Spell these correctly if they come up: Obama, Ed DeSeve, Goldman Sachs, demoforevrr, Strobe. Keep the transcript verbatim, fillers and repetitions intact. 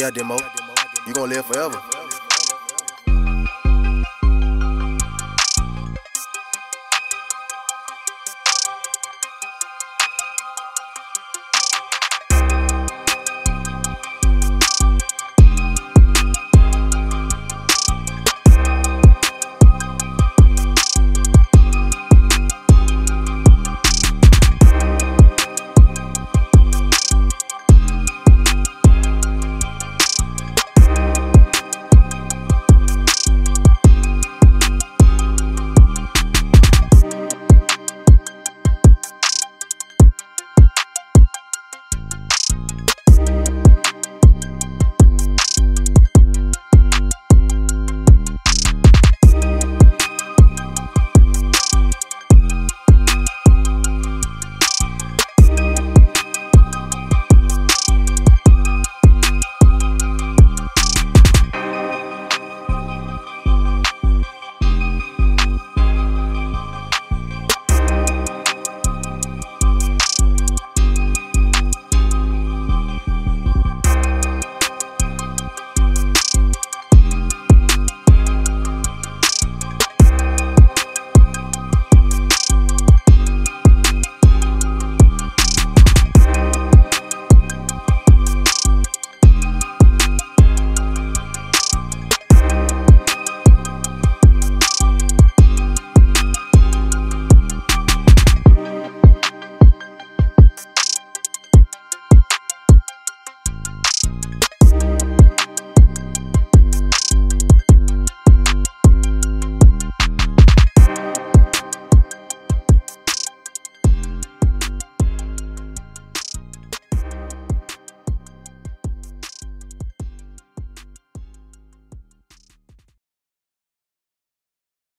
Yeah, demo, you gon' live forever.